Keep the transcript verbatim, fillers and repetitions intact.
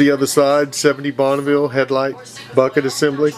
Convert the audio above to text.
the other side, seventy Bonneville headlight bucket assembly.